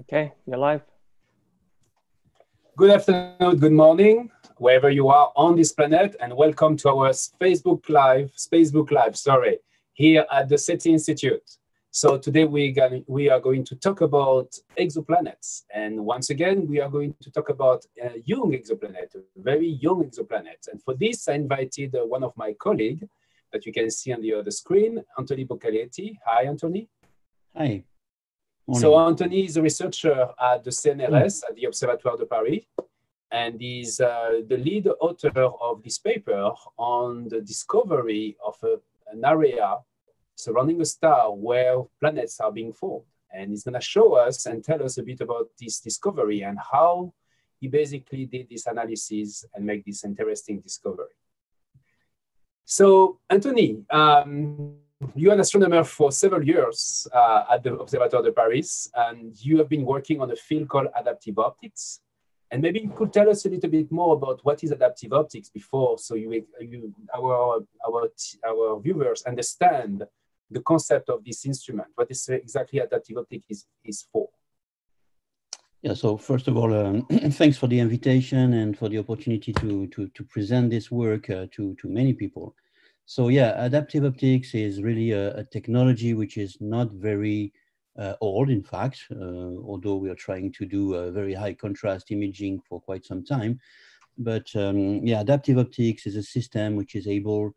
Okay, you're live. Good afternoon, good morning, wherever you are on this planet, and welcome to our Facebook Live, here at the SETI Institute. So today we are going to talk about exoplanets. And once again, we are going to talk about a young exoplanet, a very young exoplanet. And for this, I invited one of my colleagues that you can see on the other screen, Anthony Boccaletti. Hi, Anthony. Hi. Morning. So Anthony is a researcher at the CNRS, at the Observatoire de Paris, and is the lead author of this paper on the discovery of an area surrounding a star where planets are being formed. And he's going to show us and tell us a bit about this discovery and how he basically did this analysis and make this interesting discovery. So Anthony, you're an astronomer for several years at the Observatoire de Paris, and you have been working on a field called adaptive optics. And maybe you could tell us a little bit more about what is adaptive optics before, so our viewers understand the concept of this instrument, what is exactly adaptive optics is for. Yeah, so first of all, thanks for the invitation and for the opportunity to present this work to many people. So yeah, adaptive optics is really a technology which is not very old, in fact, although we are trying to do very high contrast imaging for quite some time. But yeah, adaptive optics is a system which is able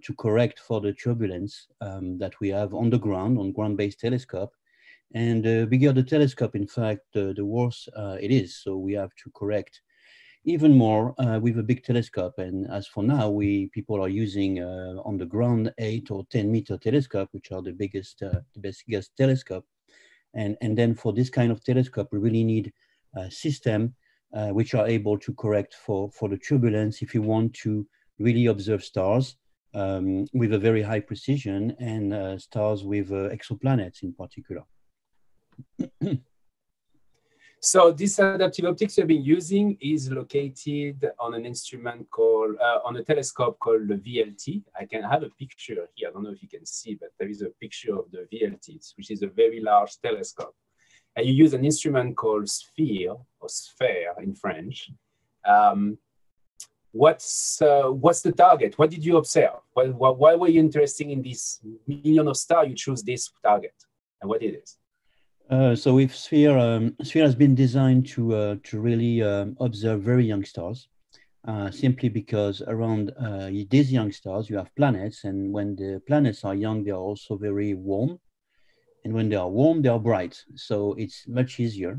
to correct for the turbulence that we have on the ground, on ground-based telescope. And the bigger the telescope, in fact, the worse it is. So we have to correct even more with a big telescope. And as for now, people are using on the ground 8- or 10-meter telescope, which are the biggest telescope. And then for this kind of telescope, we really need a system which are able to correct for the turbulence if you want to really observe stars with a very high precision, and stars with exoplanets in particular. So this adaptive optics you've been using is located on an instrument called, on a telescope called the VLT. I can have a picture here. I don't know if you can see, but there is a picture of the VLT, which is a very large telescope. And you use an instrument called Sphere, or Sphere in French. What's the target? What did you observe? Why were you interested in this million of stars? You choose this target, and what it is? So with Sphere, Sphere has been designed to really observe very young stars, simply because around these young stars, you have planets, and when the planets are young, they are also very warm. And when they are warm, they are bright. So it's much easier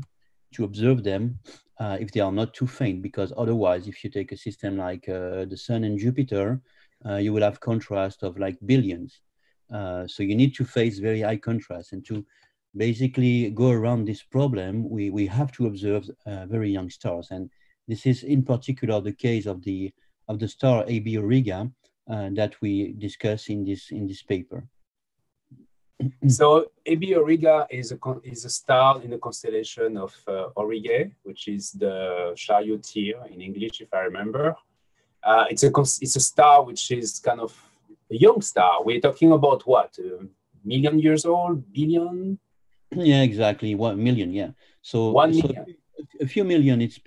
to observe them if they are not too faint, because otherwise, if you take a system like the Sun and Jupiter, you will have contrast of like billions. So you need to face very high contrast, and to basically go around this problem, we have to observe very young stars. And this is in particular the case of the star AB Aurigae that we discuss in this paper. So AB Aurigae is a star in the constellation of Aurigae, which is the charioteer in English, if I remember. It's a star which is kind of a young star. We're talking about what, million years old, billion? Yeah, exactly. 1 million. Yeah. So 1 million. So a few million. It's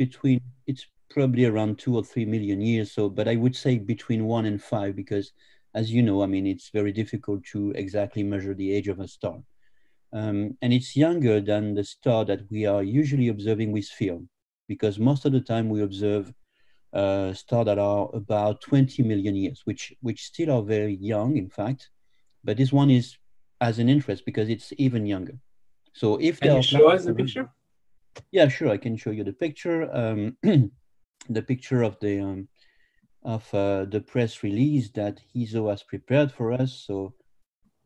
probably around 2 or 3 million years. So, but I would say between 1 and 5, because, as you know, I mean, it's very difficult to exactly measure the age of a star, and it's younger than the star that we are usually observing with film, because most of the time we observe stars that are about 20 million years, which still are very young, in fact. But this one is as an interest because it's even younger. So if there are... Can you show us the picture? Yeah, sure, I can show you the picture. The picture of the press release that ISO has prepared for us. So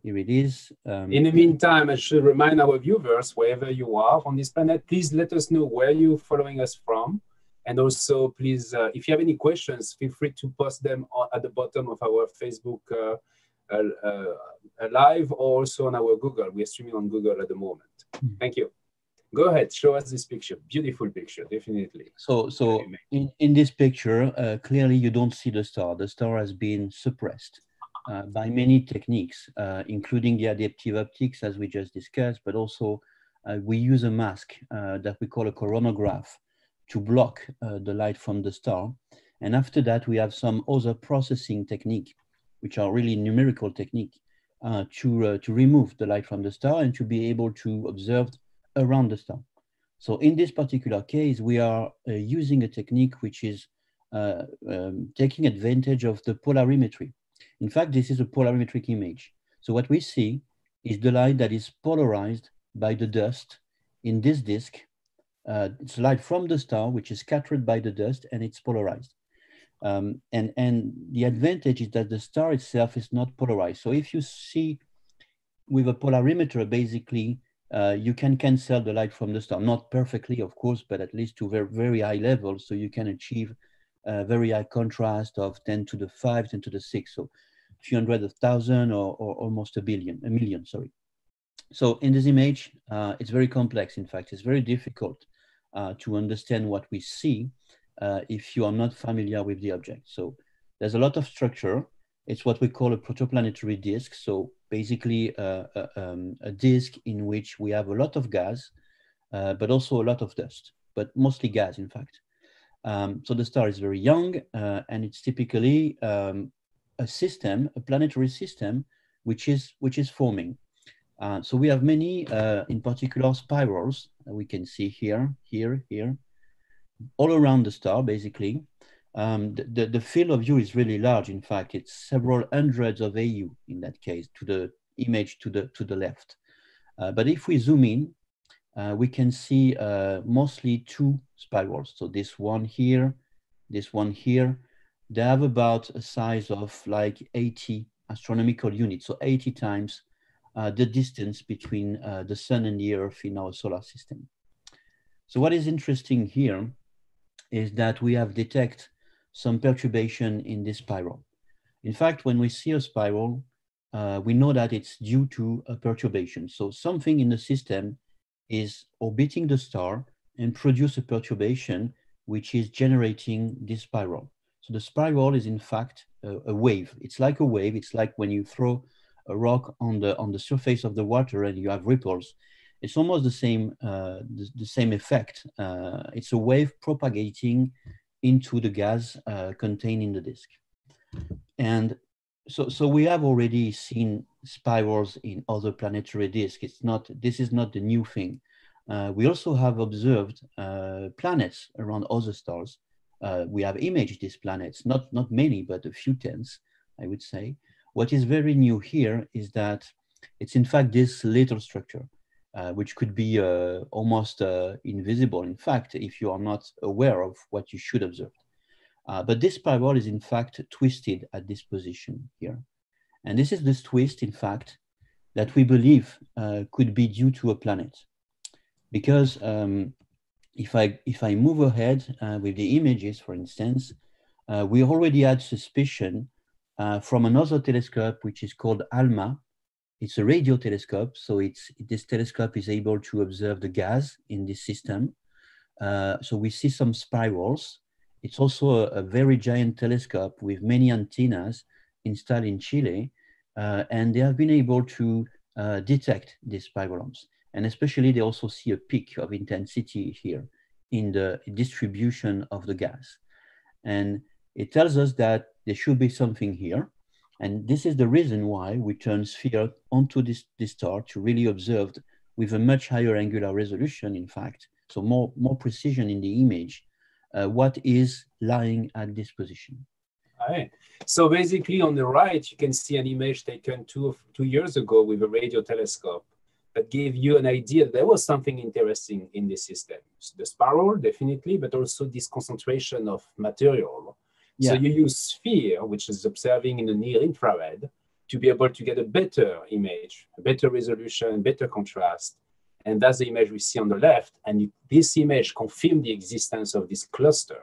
here it is. In the meantime, I should remind our viewers, wherever you are on this planet, please let us know where you're following us from. And also, please, if you have any questions, feel free to post them at the bottom of our Facebook live, or also on our Google. We are streaming on Google at the moment. Thank you. Go ahead, show us this picture. Beautiful picture, definitely. So in this picture, clearly you don't see the star. The star has been suppressed by many techniques, including the adaptive optics, as we just discussed, but also we use a mask that we call a coronagraph to block the light from the star. And after that, we have some other processing technique, which are really numerical technique to remove the light from the star and to be able to observe around the star. So in this particular case, we are using a technique which is taking advantage of the polarimetry. In fact, this is a polarimetric image. So what we see is the light that is polarized by the dust in this disk. It's light from the star, which is scattered by the dust, and it's polarized. And the advantage is that the star itself is not polarized. So if you see with a polarimeter, basically, you can cancel the light from the star, not perfectly, of course, but at least to very, very high levels. So you can achieve a very high contrast of 10 to the 5, 10 to the 6, so a few hundred of thousand or almost a million, sorry. So in this image, it's very complex. In fact, it's very difficult to understand what we see if you are not familiar with the object. So there's a lot of structure. It's what we call a protoplanetary disk. So basically a disk in which we have a lot of gas, but also a lot of dust, but mostly gas, in fact. So the star is very young, and it's typically a system, a planetary system, which is forming. So we have many, in particular, spirals that we can see here, here, all around the star, basically. The field of view is really large. In fact, it's several hundreds of AU in that case to the image to the left. But if we zoom in, we can see mostly two spirals. So this one here, this one here. They have about a size of like 80 astronomical units, so 80 times the distance between the sun and the earth in our solar system. So what is interesting here is that we have detected some perturbation in this spiral. In fact, when we see a spiral, we know that it's due to a perturbation. So something in the system is orbiting the star and produce a perturbation, which is generating this spiral. So the spiral is in fact a wave. It's like a wave. It's like when you throw a rock on the surface of the water and you have ripples. It's almost the same effect. It's a wave propagating into the gas contained in the disk. And so we have already seen spirals in other planetary disks. This is not the new thing. We also have observed planets around other stars. We have imaged these planets, not many, but a few tens, I would say. What is very new here is that it's in fact this little structure, which could be almost invisible, in fact, if you are not aware of what you should observe. But this spiral is in fact twisted at this position here. And this is this twist, in fact, that we believe could be due to a planet. Because if I move ahead with the images, for instance, we already had suspicion from another telescope, which is called ALMA. It's a radio telescope, so this telescope is able to observe the gas in this system. So we see some spirals. It's also a very giant telescope with many antennas installed in Chile, and they have been able to detect these spirals. And especially, they also see a peak of intensity here in the distribution of the gas. And it tells us that there should be something here. And this is the reason why we turn Sphere onto this star to really observe with a much higher angular resolution, in fact, so more precision in the image, what is lying at this position. All right. So basically on the right, you can see an image taken two years ago with a radio telescope that gave you an idea that there was something interesting in this system. So the spiral, definitely, but also this concentration of material. Yeah. So you use Sphere, which is observing in the near infrared, to be able to get a better image, a better resolution, better contrast. And that's the image we see on the left. And this image confirms the existence of this cluster.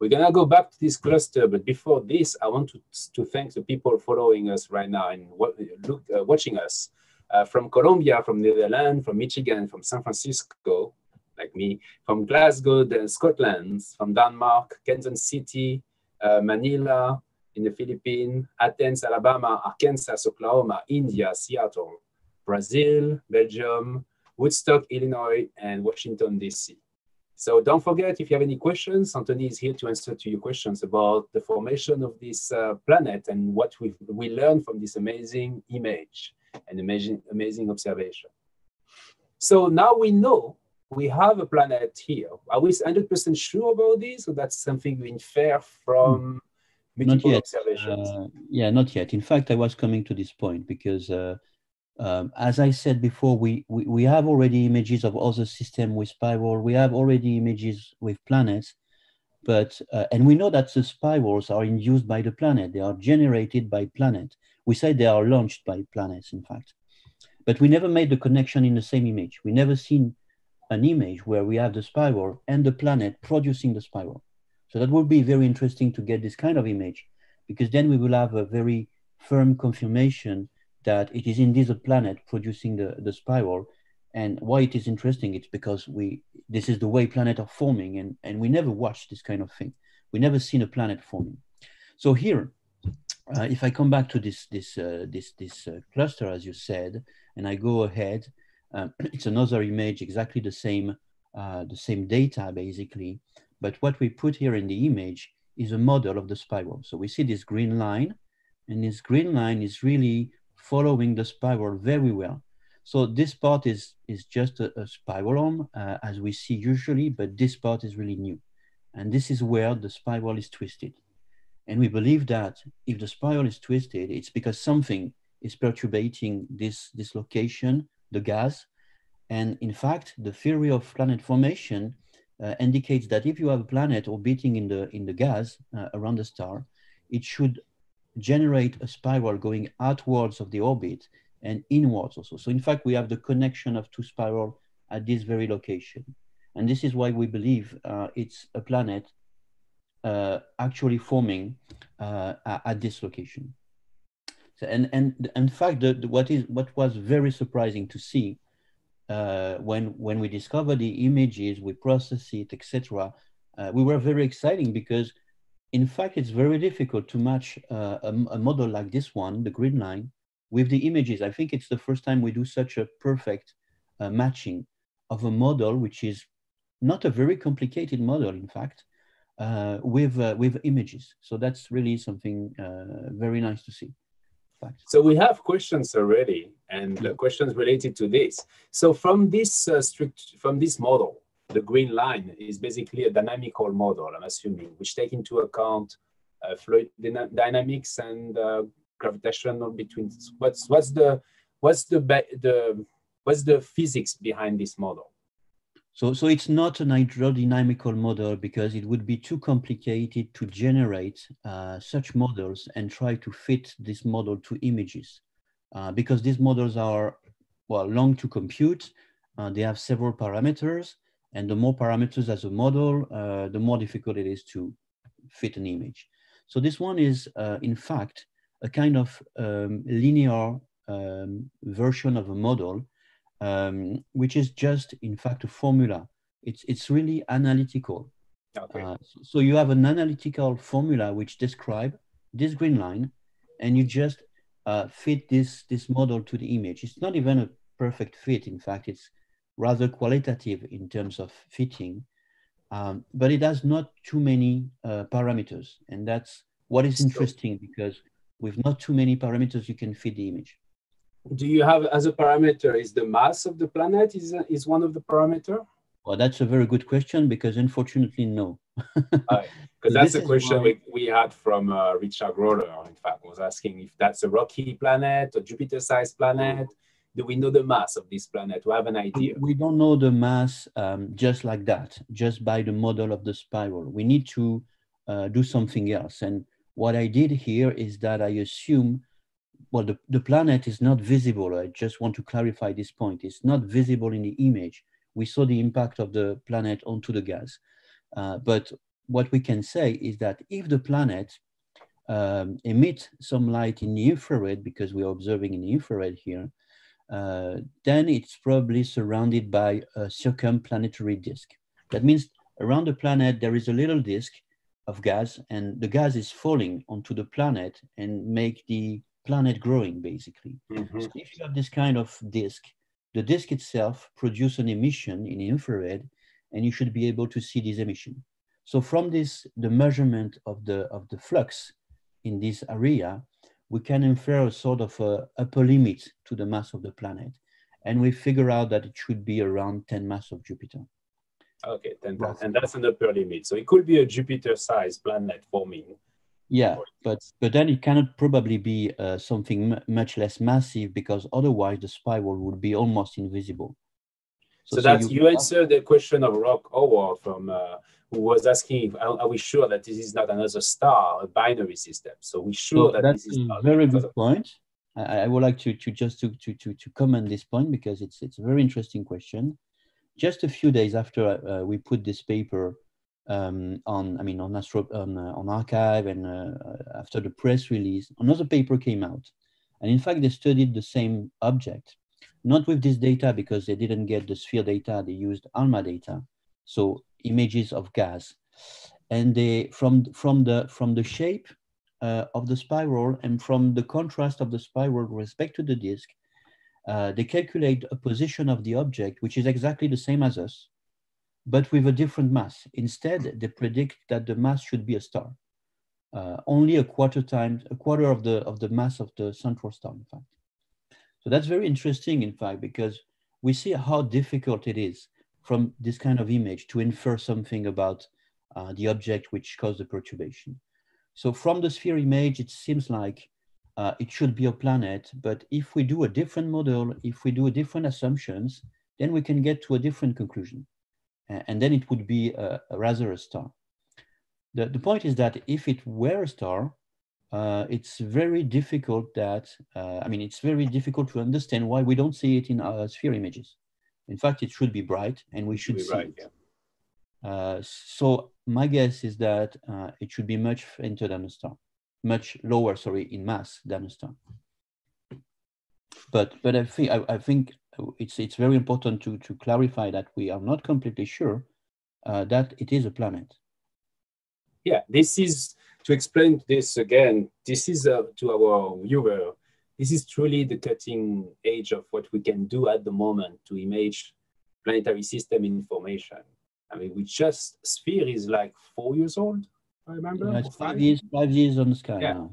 We're going to go back to this cluster. But before this, I want to thank the people following us right now and watching us from Colombia, from Netherlands, from Michigan, from San Francisco, like me, from Glasgow, Scotland, from Denmark, Kansas City, Manila in the Philippines, Athens, Alabama, Arkansas, Oklahoma, India, Seattle, Brazil, Belgium, Woodstock, Illinois, and Washington, DC. So don't forget, if you have any questions, Anthony is here to answer to your questions about the formation of this planet and what we learned from this amazing image and amazing observation. So now we know we have a planet here. Are we 100% sure about this, or that's something we infer from multiple observations? Yeah, not yet. In fact, I was coming to this point because as I said before, we have already images of other systems with spiral. We have already images with planets, but and we know that the spirals are induced by the planet. They are generated by planet. We say they are launched by planets, in fact. But we never made the connection in the same image. We never seen an image where we have the spiral and the planet producing the spiral. So that would be very interesting to get this kind of image, because then we will have a very firm confirmation that it is indeed a planet producing the spiral. And why it is interesting, it's because this is the way planets are forming, and we never watched this kind of thing. We never seen a planet forming. So here, if I come back to this cluster, as you said, and I go ahead, it's another image, exactly the same data basically, but what we put here in the image is a model of the spiral. So we see this green line, and this green line is really following the spiral very well. So this part is just a spiral arm, as we see usually, but this part is really new. And this is where the spiral is twisted. And we believe that if the spiral is twisted, it's because something is perturbating this location, the gas. And in fact, the theory of planet formation indicates that if you have a planet orbiting in the gas around the star, it should generate a spiral going outwards of the orbit and inwards also. So in fact, we have the connection of two spirals at this very location. And this is why we believe it's a planet actually forming at this location. So, and in fact, what was very surprising to see when we discover the images, we process it, etc. We were very excited because in fact, it's very difficult to match a model like this one, the green line, with the images. I think it's the first time we do such a perfect matching of a model, which is not a very complicated model, in fact, with images. So that's really something very nice to see. So we have questions already, and questions related to this. So from this model, the green line is basically a dynamical model, I'm assuming, which take into account fluid dynamics and gravitational between. What's the physics behind this model? So it's not an hydrodynamical model because it would be too complicated to generate such models and try to fit this model to images, because these models are long to compute. They have several parameters. And the more parameters as a model, the more difficult it is to fit an image. So this one is, in fact, a kind of linear version of a model, which is just, in fact, a formula. It's really analytical. Okay. So you have an analytical formula which describes this green line, and you just fit this model to the image. It's not even a perfect fit. In fact, it's rather qualitative in terms of fitting, but it has not too many parameters. And that's what is interesting, because with not too many parameters, you can fit the image. Do you have, as a parameter, is the mass of the planet is one of the parameters? Well, that's a very good question, because unfortunately, no. Because that's a question we had from Richard Roller, in fact, was asking if that's a rocky planet or Jupiter-sized planet. Do we know the mass of this planet? We have an idea. We don't know the mass just like that, just by the model of the spiral. We need to do something else. And what I did here is that I assume, the planet is not visible. I just want to clarify this point. It's not visible in the image. We saw the impact of the planet onto the gas. But what we can say is that if the planet emits some light in the infrared, because we are observing in the infrared here, then it's probably surrounded by a circumplanetary disk. That means around the planet, there is a little disk of gas, and the gas is falling onto the planet and make the planet growing, basically. Mm-hmm. So if you have this kind of disk, the disk itself produces an emission in infrared, and you should be able to see this emission. So from this, the measurement of the flux in this area, we can infer a sort of a upper limit to the mass of the planet. And we figure out that it should be around 10 mass of Jupiter. Okay, 10 mass. And that's an upper limit. So it could be a Jupiter-sized planet forming. Yeah, but then it cannot probably be something much less massive, because otherwise the spiral would be almost invisible. So that's, you answer the question of Rob Howard from, who was asking, are we sure that this is not another star, a binary system? So we're sure that this is not. That's a very good point. I would like to just comment this point, because it's a very interesting question. Just a few days after we put this paper on archive, and after the press release, another paper came out. And in fact, they studied the same object, not with this data, because they didn't get the sphere data, they used ALMA data, so images of gas. And they, from the shape of the spiral and from the contrast of the spiral with respect to the disk, they calculate a position of the object, which is exactly the same as us, but with a different mass. Instead, they predict that the mass should be a star, only a quarter of the mass of the central star, in fact. So that's very interesting, in fact, because we see how difficult it is from this kind of image to infer something about the object which caused the perturbation. So from the sphere image, it seems like it should be a planet, but if we do a different model, if we do different assumptions, then we can get to a different conclusion. And then it would be rather a star. The point is that if it were a star, it's very difficult that, it's very difficult to understand why we don't see it in our sphere images. In fact, it should be bright and we should see it. Yeah. So my guess is that it should be much fainter than a star, much lower, sorry, in mass than a star. But I think it's very important to clarify that we are not completely sure that it is a planet. Yeah, this is, to explain this again, this is to our viewer, this is truly the cutting edge of what we can do at the moment to image planetary system information. I mean, we just, Sphere is like 4 years old, I remember. Yeah, 5 years on the sky now.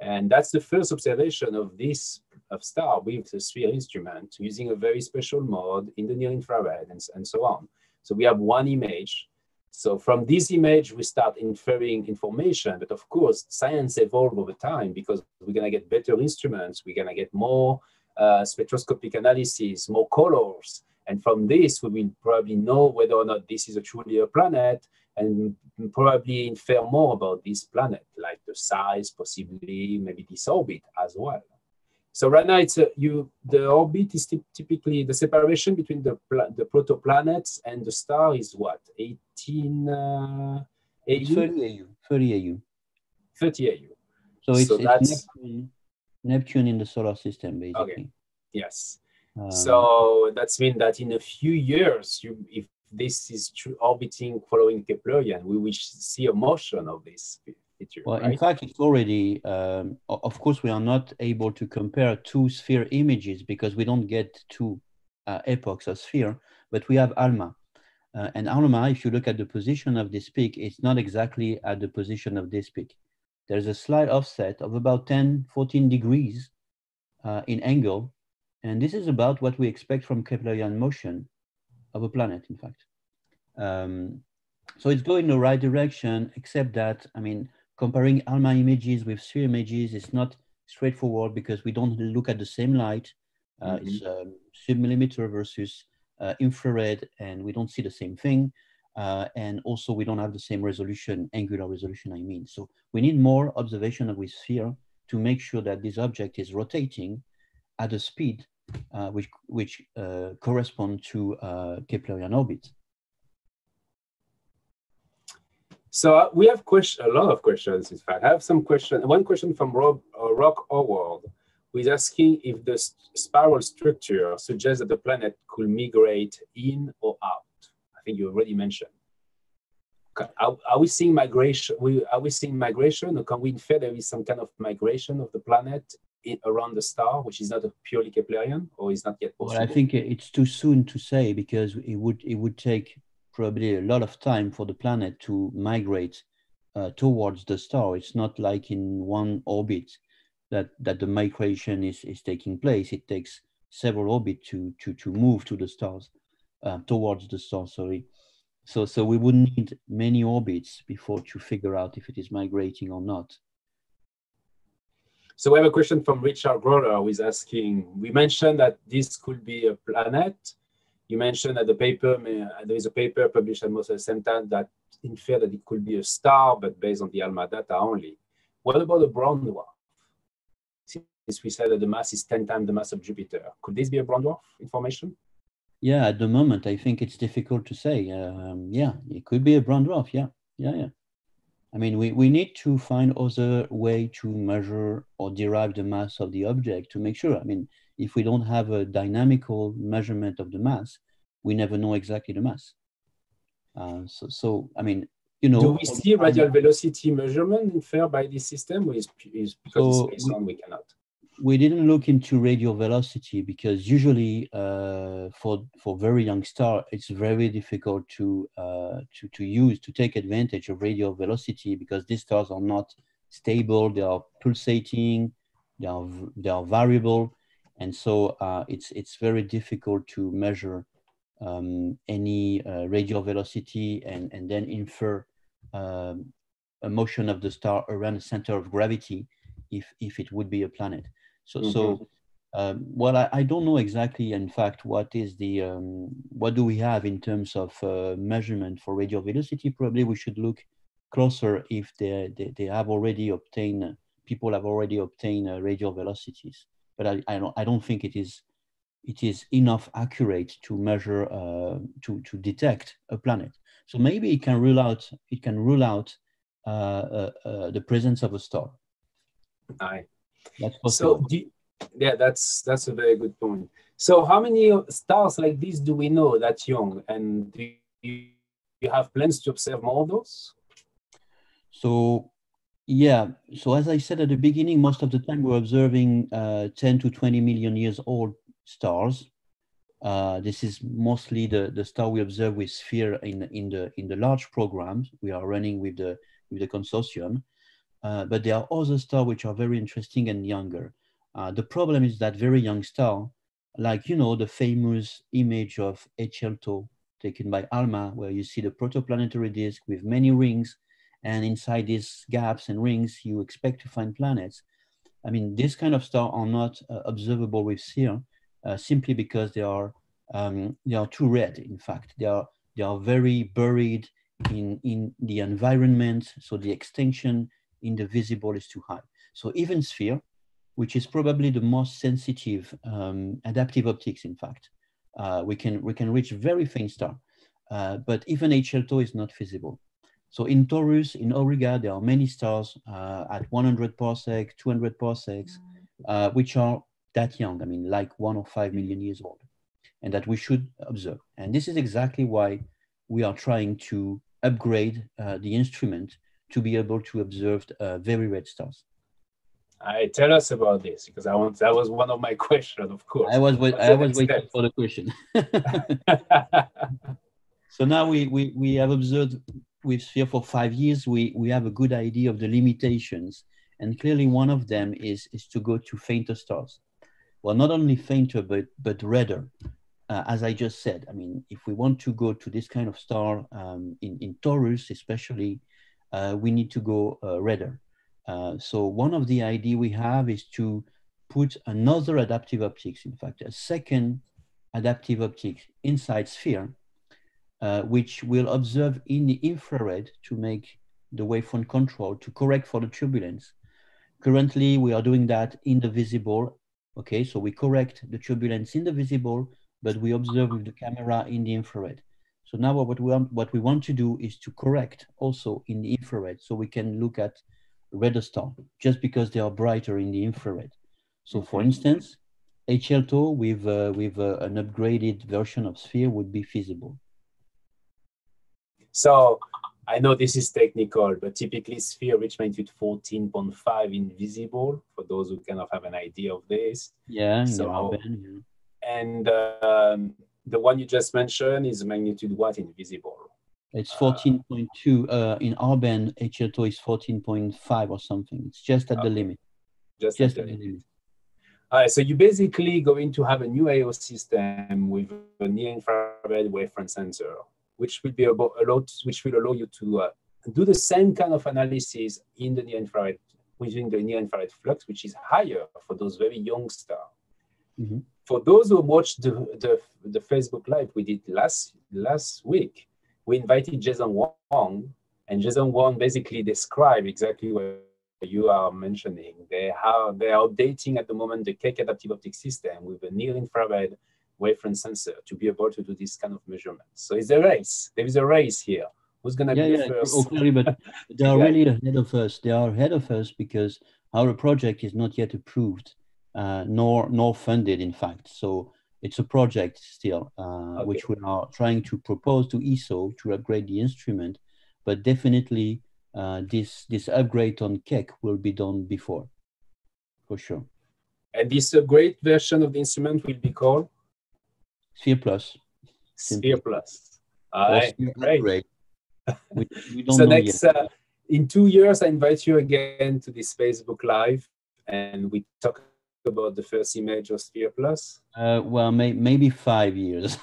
And that's the first observation of this star with the Sphere instrument, using a very special mode in the near infrared and so on. So we have one image. So from this image, we start inferring information. But of course, science evolves over time, because we're going to get better instruments. We're going to get more spectroscopic analysis, more colors. And from this, we will probably know whether or not this is truly a planet, and probably infer more about this planet, like the size, possibly, maybe this orbit as well. So right now, it's the orbit is typically, the separation between the protoplanets and the star is what, 18 AU? 30 AU. So it's that's Neptune in the solar system, basically. Okay. Yes. So that means that in a few years, if this is true, orbiting following Keplerian, we will see a motion of this feature. Well, right? In fact, it's already, of course, we are not able to compare two sphere images because we don't get two epochs of sphere, but we have ALMA. And ALMA, if you look at the position of this peak, it's not exactly at the position of this peak. There's a slight offset of about 10, 14 degrees in angle. And this is about what we expect from Keplerian motion of a planet, in fact. So it's going in the right direction, except that, I mean, comparing ALMA images with sphere images is not straightforward because we don't look at the same light. It's submillimeter versus infrared, and we don't see the same thing. And also we don't have the same resolution, angular resolution, I mean. So we need more observation with sphere to make sure that this object is rotating at a speed which correspond to Keplerian orbit. So we have a lot of questions, in fact. I have some questions. One question from Rock Howard, who is asking if the spiral structure suggests that the planet could migrate in or out. I think you already mentioned. Are we seeing migration? Are we seeing migration, or can we infer there is some kind of migration of the planet around the star, which is not a purely Keplerian, or is not yet possible? Well, I think it's too soon to say, because it would take probably a lot of time for the planet to migrate towards the star. It's not like in one orbit that the migration is taking place. It takes several orbits to move to the stars, towards the star, sorry. So we would need many orbits before to figure out if it is migrating or not. So we have a question from Richard Groller, who is asking, we mentioned that this could be a planet. You mentioned that there is a paper published almost at the same time that inferred that it could be a star, but based on the ALMA data only. What about a brown dwarf? Since we said that the mass is 10 times the mass of Jupiter, could this be a brown dwarf information? Yeah, at the moment, I think it's difficult to say. Yeah, it could be a brown dwarf, yeah. I mean, we need to find other way to measure or derive the mass of the object to make sure. I mean, if we don't have a dynamical measurement of the mass, we never know exactly the mass. So I mean, you know. Do we see radial velocity measurement inferred by this system, or is because so it's based on we cannot? We didn't look into radial velocity because usually for very young star, it's very difficult to take advantage of radial velocity because these stars are not stable. They are pulsating, they are variable. And so it's very difficult to measure any radial velocity and then infer a motion of the star around the center of gravity if it would be a planet. So, mm-hmm. Well, I don't know exactly, in fact, what do we have in terms of measurement for radial velocity? Probably we should look closer if they have already obtained, people have already obtained radial velocities. But I don't think it is enough accurate to measure, to detect a planet. So maybe it can rule out the presence of a star. Aye. That's possible. So that's a very good point. So how many stars like this do we know that young, and do you have plans to observe more of those? So yeah, so as I said at the beginning, most of the time we're observing 10 to 20 million years old stars. This is mostly the star we observe with Sphere in the large programs we are running with the consortium. But there are other stars which are very interesting and younger. The problem is that very young star, like, you know, the famous image of HL Tau taken by ALMA, where you see the protoplanetary disk with many rings, and inside these gaps and rings, you expect to find planets. I mean, this kind of star are not observable with Sphere simply because they are too red. In fact, they are very buried in the environment, so the extinction in the visible is too high. So even Sphere, which is probably the most sensitive adaptive optics, in fact, we can reach very faint star, but even HL Tau is not feasible. So in Taurus, in Auriga, there are many stars at 100 parsecs, 200 parsecs, which are that young, I mean, like 1 or 5 million years old, and that we should observe. And this is exactly why we are trying to upgrade the instrument to be able to observe very red stars. Tell us about this, because that was one of my questions, of course. I was waiting for the question. So now we have observed with Sphere for 5 years. We have a good idea of the limitations. And clearly one of them is to go to fainter stars. Well, not only fainter, but redder. As I just said, I mean, if we want to go to this kind of star in Taurus especially, we need to go redder. So one of the ideas we have is to put another adaptive optics, in fact, a second adaptive optics inside Sphere, which will observe in the infrared to make the wavefront control to correct for the turbulence. Currently, we are doing that in the visible. Okay, so we correct the turbulence in the visible, but we observe with the camera in the infrared. So now what we want to do is to correct also in the infrared, so we can look at redder stars just because they are brighter in the infrared. So for instance, HL Tau with an upgraded version of Sphere would be feasible. So I know this is technical, but typically sphere reach magnitude 14.5 invisible, for those who kind of have an idea of this. Yeah. So, and the one you just mentioned is magnitude what invisible? It's 14.2. In our band, HL Tau is 14.5 or something. It's just at the limit. Just at the limit. All right, so you're basically going to have a new AO system with a near-infrared wavefront sensor, which will be allow you to do the same kind of analysis in the near-infrared within the near-infrared flux, which is higher for those very young stars. Mm-hmm. For those who watched the Facebook Live we did last week, we invited Jason Wong, and Jason Wong basically described exactly what you are mentioning. They are updating at the moment the Keck adaptive optic system with a near-infrared wavefront sensor to be able to do this kind of measurement. So it's a race. There is a race here. Who's going to be the first? Okay, but they are really ahead of us. They are ahead of us because our project is not yet approved, nor funded, in fact. So it's a project still, which we are trying to propose to ESO to upgrade the instrument, but definitely this upgrade on Keck will be done before, for sure. And this upgrade version of the instrument will be called? Sphere Plus. Sphere Plus. All right, great. We don't so know next, yet. In 2 years, I invite you again to this Facebook Live, and we talk about the first image of Sphere Plus. Well, maybe 5 years.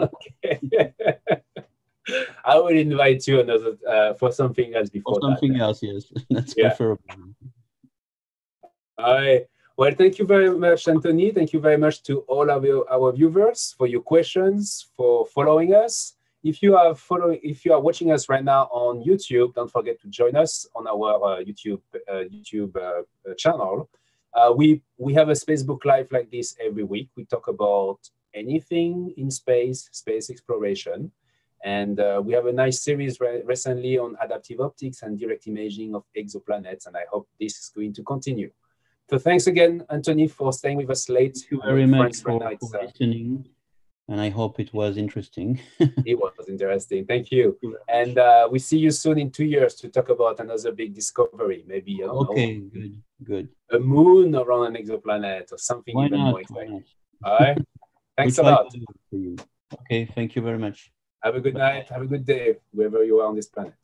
Okay. I will invite you another for something else before that. Something else, yes. That's preferable. All right. Well, thank you very much, Anthony. Thank you very much to all of our viewers for your questions, for following us. If you are watching us right now on YouTube, don't forget to join us on our YouTube channel. We have a Facebook Live like this every week. We talk about anything in space, space exploration. And we have a nice series recently on adaptive optics and direct imaging of exoplanets, and I hope this is going to continue. So thanks again, Anthony, for staying with us late. Thank you very much for listening, and I hope it was interesting. It was interesting. Thank you. And we see you soon in 2 years to talk about another big discovery, maybe I don't know. Good. A moon around an exoplanet or something more exciting. All right. Thanks a lot. Okay, thank you very much. Have a good night. Have a good day, wherever you are on this planet.